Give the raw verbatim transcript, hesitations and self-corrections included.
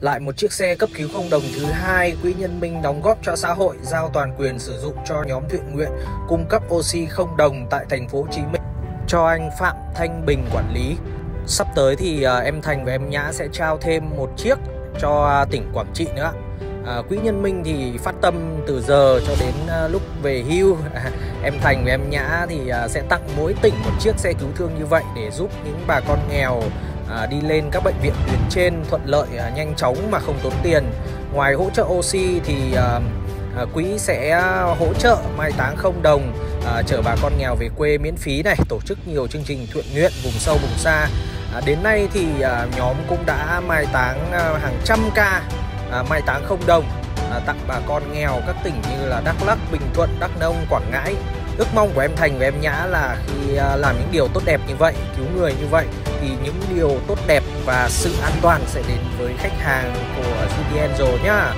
Lại một chiếc xe cấp cứu không đồng thứ hai, Quỹ Nhân Minh đóng góp cho xã hội, giao toàn quyền sử dụng cho nhóm thiện nguyện cung cấp oxy không đồng tại thành phố Hồ Chí Minh cho anh Phạm Thanh Bình quản lý. Sắp tới thì em Thành và em Nhã sẽ trao thêm một chiếc cho tỉnh Quảng Trị nữa. À, Quỹ Nhân Minh thì phát tâm từ giờ cho đến uh, lúc về hưu. à, Em Thành và em Nhã thì uh, sẽ tặng mỗi tỉnh một chiếc xe cứu thương như vậy để giúp những bà con nghèo uh, đi lên các bệnh viện tuyến trên thuận lợi, uh, nhanh chóng mà không tốn tiền. Ngoài hỗ trợ oxy thì uh, uh, Quỹ sẽ hỗ trợ mai táng không đồng, uh, chở bà con nghèo về quê miễn phí này, tổ chức nhiều chương trình thiện nguyện vùng sâu vùng xa. À, đến nay thì à, nhóm cũng đã mai táng à, hàng trăm ca à, mai táng không đồng à, tặng bà con nghèo các tỉnh như là Đắk Lắc, Bình Thuận, Đắk Nông, Quảng Ngãi. Ước mong của em Thành và em Nhã là khi à, làm những điều tốt đẹp như vậy, cứu người như vậy thì những điều tốt đẹp và sự an toàn sẽ đến với khách hàng của gi ti Angel nhá.